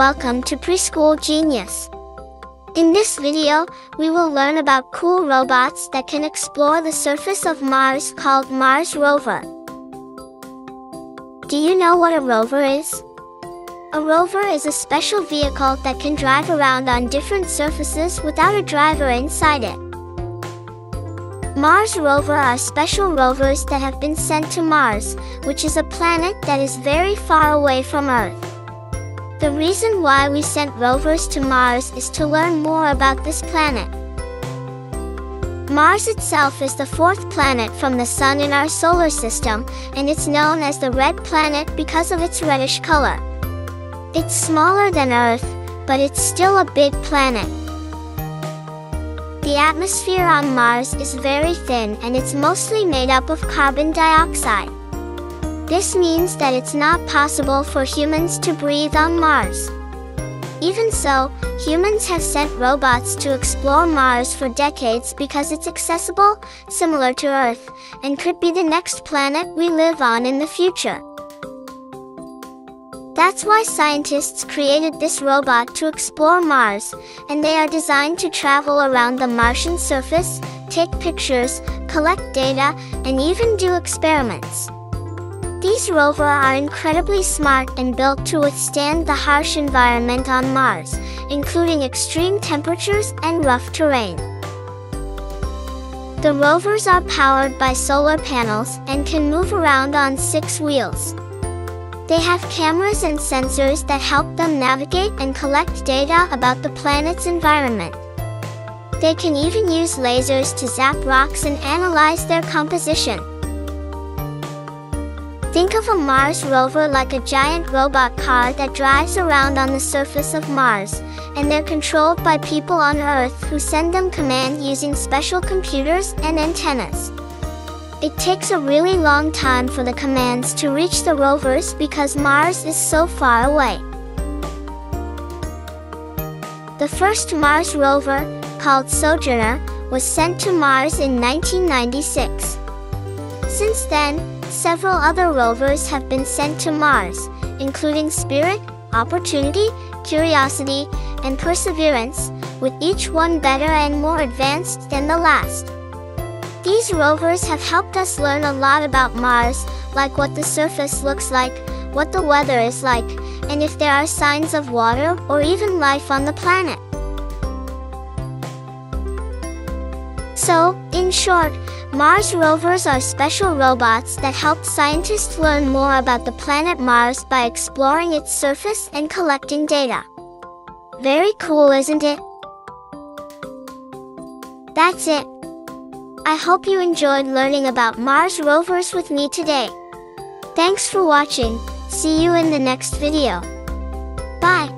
welcome to Preschool Genius. In this video, we will learn about cool robots that can explore the surface of Mars called Mars Rover. Do you know what a rover is? A rover is a special vehicle that can drive around on different surfaces without a driver inside it. Mars Rover are special rovers that have been sent to Mars, which is a planet that is very far away from Earth. The reason why we sent rovers to Mars is to learn more about this planet. Mars itself is the fourth planet from the Sun in our solar system, and it's known as the red planet because of its reddish color. It's smaller than Earth, but it's still a big planet. The atmosphere on Mars is very thin and it's mostly made up of carbon dioxide. This means that it's not possible for humans to breathe on Mars. Even so, humans have sent robots to explore Mars for decades because it's accessible, similar to Earth, and could be the next planet we live on in the future. That's why scientists created this robot to explore Mars, and they are designed to travel around the Martian surface, take pictures, collect data, and even do experiments. These rovers are incredibly smart and built to withstand the harsh environment on Mars, including extreme temperatures and rough terrain. The rovers are powered by solar panels and can move around on 6 wheels. They have cameras and sensors that help them navigate and collect data about the planet's environment. They can even use lasers to zap rocks and analyze their composition. Think of a Mars rover like a giant robot car that drives around on the surface of Mars, and they're controlled by people on Earth who send them commands using special computers and antennas. It takes a really long time for the commands to reach the rovers because Mars is so far away. The first Mars rover, called Sojourner, was sent to Mars in 1996. Since then, several other rovers have been sent to Mars, including Spirit, Opportunity, Curiosity, and Perseverance, with each one better and more advanced than the last. These rovers have helped us learn a lot about Mars, like what the surface looks like, what the weather is like, and if there are signs of water or even life on the planet. So, in short, Mars rovers are special robots that help scientists learn more about the planet Mars by exploring its surface and collecting data. Very cool, isn't it? That's it. I hope you enjoyed learning about Mars rovers with me today. Thanks for watching. See you in the next video. Bye.